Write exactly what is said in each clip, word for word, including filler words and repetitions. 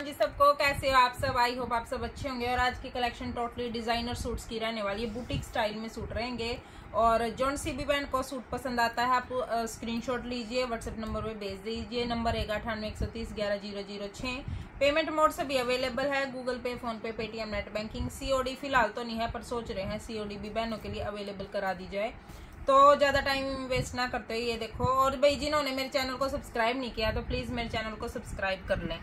राम जी सबको, कैसे हो आप सब? आई होप आप सब अच्छे होंगे। और आज की कलेक्शन टोटली डिजाइनर सूट्स की रहने वाली है, बुटीक स्टाइल में सूट रहेंगे। और जौन सी भी बहन को सूट पसंद आता है आप स्क्रीनशॉट लीजिए, व्हाट्सएप नंबर पे भेज दीजिए। नंबर एक अठानवे एक सौ तीस ग्यारह जीरो जीरो छः। पेमेंट मोड से भी अवेलेबल है, गूगल पे, फोन पे, पेटीएम, नेट बैंकिंग। सीओडी फिलहाल तो नहीं है, पर सोच रहे हैं सीओडी भी बहनों के लिए अवेलेबल करा दी जाए। तो ज़्यादा टाइम वेस्ट ना करते हुए ये देखो। और भाई जिन्होंने मेरे चैनल को सब्सक्राइब नहीं किया तो प्लीज़ मेरे चैनल को सब्सक्राइब कर लें,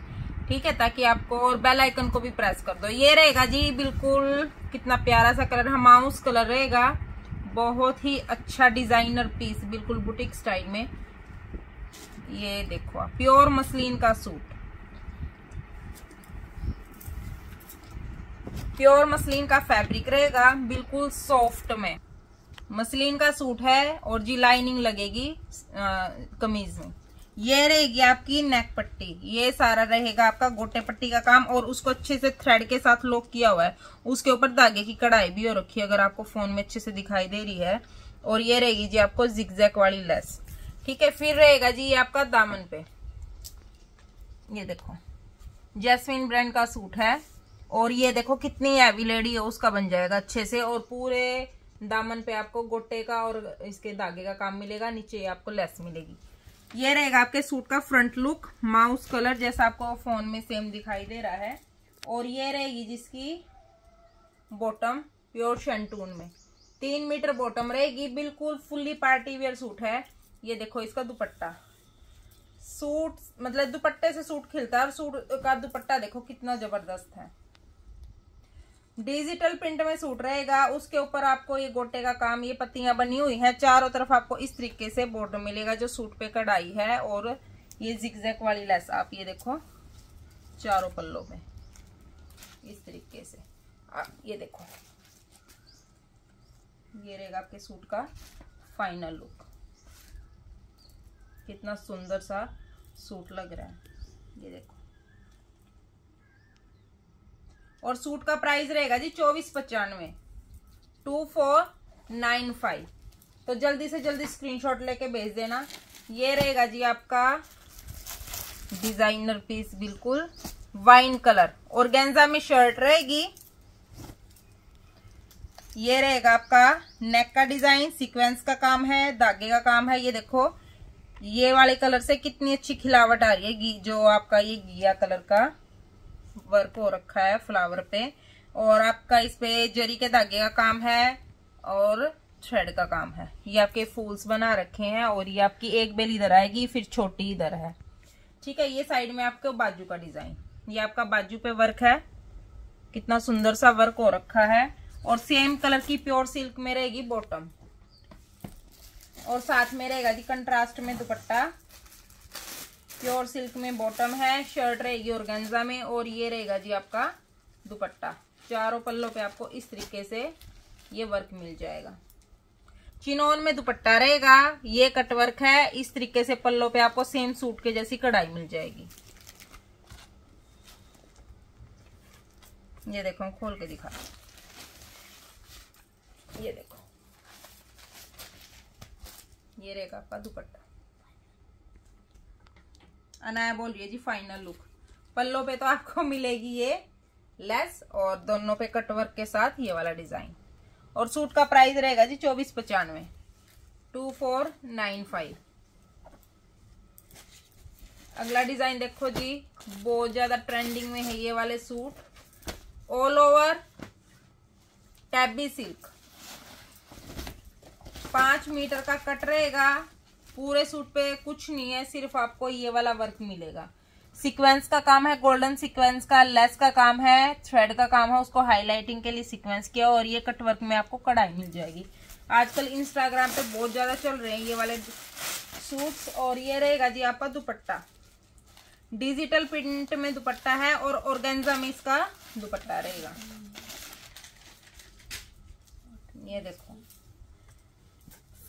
ठीक है, ताकि आपको, और बेल आइकन को भी प्रेस कर दो। ये रहेगा जी बिल्कुल, कितना प्यारा सा कलर, हमाउस कलर रहेगा, बहुत ही अच्छा डिजाइनर पीस, बिल्कुल बुटीक स्टाइल में। ये देखो प्योर मसलिन का सूट, प्योर मसलिन का फैब्रिक रहेगा, बिल्कुल सॉफ्ट में मसलिन का सूट है। और जी लाइनिंग लगेगी आ, कमीज में। ये रहेगी आपकी नेक पट्टी, ये सारा रहेगा आपका गोटे पट्टी का काम, और उसको अच्छे से थ्रेड के साथ लॉक किया हुआ है। उसके ऊपर धागे की कढ़ाई भी हो रखी है, अगर आपको फोन में अच्छे से दिखाई दे रही है। और ये रहेगी जी आपको जिगजैग वाली लेस, ठीक है। फिर रहेगा जी ये आपका दामन पे, ये देखो जैस्मिन ब्रांड का सूट है। और ये देखो कितनी हैवी लेडी है उसका बन जाएगा अच्छे से। और पूरे दामन पे आपको गोटे का और इसके धागे का काम मिलेगा, नीचे आपको लेस मिलेगी। ये रहेगा आपके सूट का फ्रंट लुक, माउस कलर जैसा आपको फोन में सेम दिखाई दे रहा है। और ये रहेगी जिसकी बॉटम प्योर शंटून में, तीन मीटर बॉटम रहेगी, बिल्कुल फुल्ली पार्टी वेयर सूट है। ये देखो इसका दुपट्टा, सूट मतलब दुपट्टे से सूट खिलता है, और सूट का दुपट्टा देखो कितना जबरदस्त है। डिजिटल प्रिंट में सूट रहेगा, उसके ऊपर आपको ये गोटे का काम, ये पत्तियां बनी हुई हैं, चारों तरफ आपको इस तरीके से बॉर्डर मिलेगा जो सूट पे कढ़ाई है। और ये जिगजैग वाली लेस आप ये देखो चारों पल्लों में इस तरीके से, आप ये देखो। ये रहेगा आपके सूट का फाइनल लुक, कितना सुंदर सा सूट लग रहा है, ये देखो। और सूट का प्राइस रहेगा जी चौबीस पचानवे, टू फोर नाइन फाइव। तो जल्दी से जल्दी स्क्रीनशॉट लेके भेज देना। ये रहेगा जी आपका डिजाइनर पीस, बिल्कुल वाइन कलर, ऑर्गेन्जा में शर्ट रहेगी। ये रहेगा आपका नेक का डिजाइन, सीक्वेंस का काम है, धागे का काम है। ये देखो ये वाले कलर से कितनी अच्छी खिलावट आ रही है, जो आपका ये घिया कलर का वर्क हो रखा है फ्लावर पे। और आपका इस पे जरी के धागे का काम है और थ्रेड का काम है। ये आपके फूल्स बना रखे हैं, और ये आपकी एक बेल इधर आएगी, फिर छोटी इधर है, ठीक है। ये साइड में आपके बाजू का डिजाइन, ये आपका बाजू पे वर्क है, कितना सुंदर सा वर्क हो रखा है। और सेम कलर की प्योर सिल्क में रहेगी बॉटम, और साथ में रहेगा जी कंट्रास्ट में दुपट्टा, प्योर सिल्क में बॉटम है, शर्ट रहेगी ऑर्गेन्जा में। और ये रहेगा जी आपका दुपट्टा, चारों पल्लों पे आपको इस तरीके से ये वर्क मिल जाएगा। चिनोन में दुपट्टा रहेगा, ये कट वर्क है, इस तरीके से पल्लों पे आपको सेम सूट के जैसी कढ़ाई मिल जाएगी। ये देखो खोल के दिखा, ये देखो ये रहेगा आपका दुपट्टा। अनाया बोल रही है जी फाइनल लुक। पल्लों पे तो आपको मिलेगी ये लेस, और दोनों पे कटवर्क के साथ ये वाला डिजाइन। और सूट का प्राइस रहेगा जी चौबीस पचानवे, टू फोर नाइन फाइव। अगला डिजाइन देखो जी, बहुत ज्यादा ट्रेंडिंग में है ये वाले suit, all over tabby silk, पांच मीटर का कट रहेगा। पूरे सूट पे कुछ नहीं है, सिर्फ आपको ये वाला वर्क मिलेगा। सीक्वेंस का काम है, गोल्डन सीक्वेंस का, लेस का काम है, थ्रेड का काम है, उसको हाईलाइटिंग के लिए सीक्वेंस किया। और ये कट वर्क में आपको कढ़ाई मिल जाएगी। आजकल इंस्टाग्राम पे बहुत ज्यादा चल रहे हैं ये वाले सूट्स। और ये रहेगा जी आपका दुपट्टा, डिजिटल प्रिंट में दुपट्टा है, और ऑर्गेन्जा में इसका दुपट्टा रहेगा। ये देखो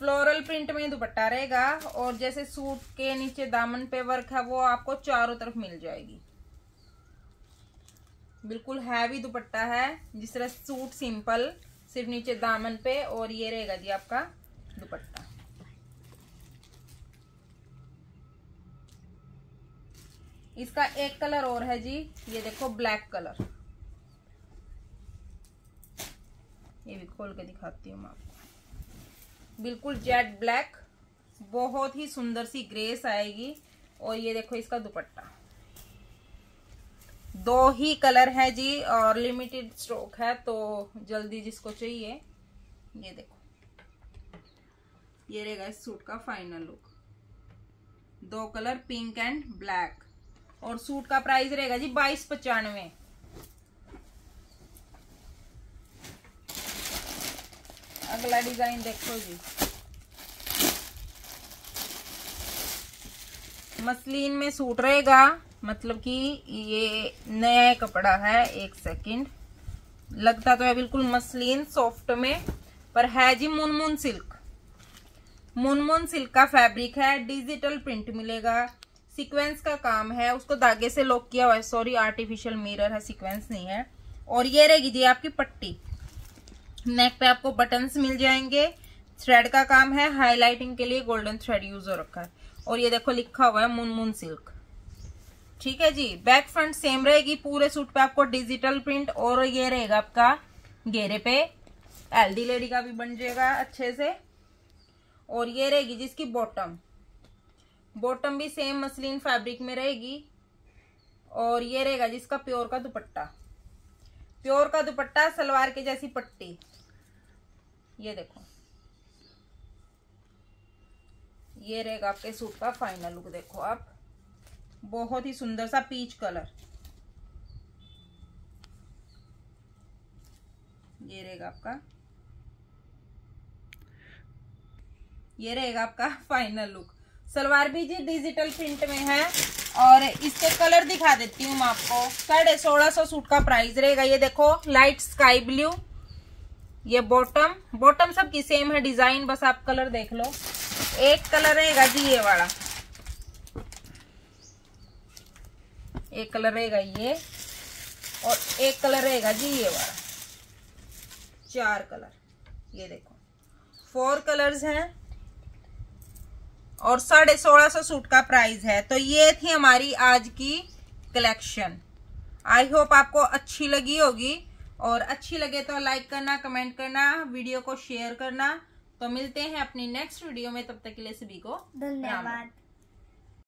फ्लोरल प्रिंट में दुपट्टा रहेगा, और जैसे सूट के नीचे दामन पे वर्क है वो आपको चारों तरफ मिल जाएगी। बिल्कुल हैवी दुपट्टा है, जिस तरह सूट सिंपल, सिर्फ नीचे दामन पे। और ये रहेगा जी आपका दुपट्टा, इसका एक कलर और है जी, ये देखो ब्लैक कलर, ये भी खोल के दिखाती हूँ मैं आपको। बिल्कुल जेट ब्लैक, बहुत ही सुंदर सी ग्रेस आएगी। और ये देखो इसका दुपट्टा, दो ही कलर है जी और लिमिटेड स्टॉक है, तो जल्दी जिसको चाहिए। ये देखो ये रहेगा इस सूट का फाइनल लुक, दो कलर पिंक एंड ब्लैक। और सूट का प्राइस रहेगा जी बाईस पचानवे। अगला डिजाइन देखो जी, मसलिन में सूट रहेगा, मतलब कि ये नया कपड़ा है। एक सेकंड, लगता तो है बिल्कुल मसलिन सॉफ्ट में, पर है जी मुनमुन सिल्क। मुनमुन सिल्क का फैब्रिक है, डिजिटल प्रिंट मिलेगा, सीक्वेंस का काम है, उसको धागे से लॉक किया हुआ है, सॉरी आर्टिफिशियल मिरर है, सीक्वेंस नहीं है। और ये रहेगी जी आपकी पट्टी, नेक पे आपको बटन्स मिल जाएंगे, थ्रेड का काम है, हाईलाइटिंग के लिए गोल्डन थ्रेड यूज हो रखा है। और ये देखो लिखा हुआ है मुनमुन सिल्क, ठीक है जी। बैक फ्रंट सेम रहेगी, पूरे सूट पे आपको डिजिटल प्रिंट। और ये रहेगा आपका घेरे पे एलडी लेडी का भी बन जाएगा अच्छे से। और ये रहेगी जिसकी बॉटम, बॉटम भी सेम मसलिन फैब्रिक में रहेगी। और ये रहेगा जिसका प्योर का दुपट्टा, प्योर का दुपट्टा, सलवार के जैसी पट्टी, ये देखो। ये रहेगा आपके सूट का फाइनल लुक, देखो आप, बहुत ही सुंदर सा पीच कलर। ये रहेगा आपका ये रहेगा आपका फाइनल लुक। सलवार भी जी डिजिटल प्रिंट में है। और इसके कलर दिखा देती हूँ मैं आपको। साढ़े सोलह सौ सूट का प्राइस रहेगा। ये देखो लाइट स्काई ब्लू, ये बॉटम, बॉटम सबकी सेम है डिजाइन, बस आप कलर देख लो। एक कलर रहेगा जी ये वाला, एक कलर रहेगा ये, और एक कलर रहेगा जी ये वाला, चार कलर। ये देखो फोर कलर्स हैं। और साढ़े सोलह सौ सूट का प्राइस है। तो ये थी हमारी आज की कलेक्शन। आई होप आपको अच्छी लगी होगी, और अच्छी लगे तो लाइक करना, कमेंट करना, वीडियो को शेयर करना। तो मिलते हैं अपनी नेक्स्ट वीडियो में, तब तक के लिए सभी को धन्यवाद।